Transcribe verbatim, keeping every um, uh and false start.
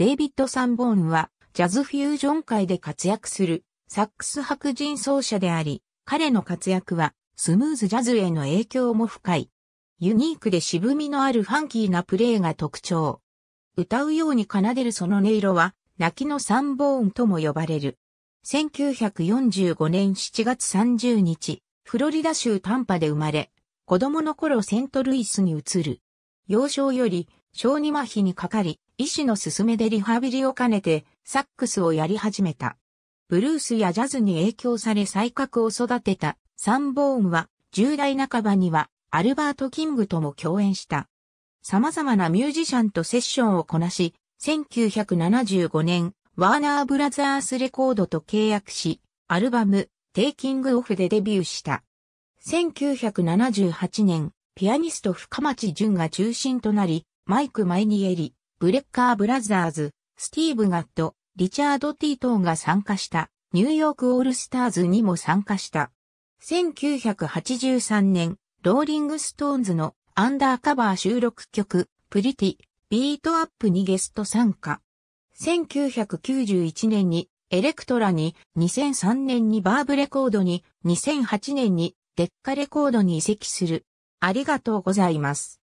デイビッド・サンボーンは、ジャズフュージョン界で活躍する、サックス白人奏者であり、彼の活躍は、スムーズジャズへの影響も深い。ユニークで渋みのあるファンキーなプレーが特徴。歌うように奏でるその音色は、泣きのサンボーンとも呼ばれる。せんきゅうひゃくよんじゅうごねんしちがつさんじゅうにち、フロリダ州タンパで生まれ、子供の頃セントルイスに移る。幼少より、小児麻痺にかかり、医師の勧めでリハビリを兼ねて、サックスをやり始めた。ブルースやジャズに影響され才覚を育てたサンボーンは、じゅうだいなかばには、アルバート・キングとも共演した。様々なミュージシャンとセッションをこなし、せんきゅうひゃくななじゅうごねん、ワーナー・ブラザースレコードと契約し、アルバム、テイキング・オフでデビューした。せんきゅうひゃくななじゅうはちねん、ピアニスト深町純が中心となり、マイク・マイニエリ、ブレッカー・ブラザーズ、スティーブ・ガッド、リチャード・ティートンが参加した、ニューヨーク・オールスターズにも参加した。せんきゅうひゃくはちじゅうさんねん、ローリング・ストーンズのアンダーカバー収録曲、プリティ、ビートアップにゲスト参加。せんきゅうひゃくきゅうじゅういちねんにエレクトラに、にせんさんねんにバーブレコードに、にせんはちねんにデッカレコードに移籍する。ありがとうございます。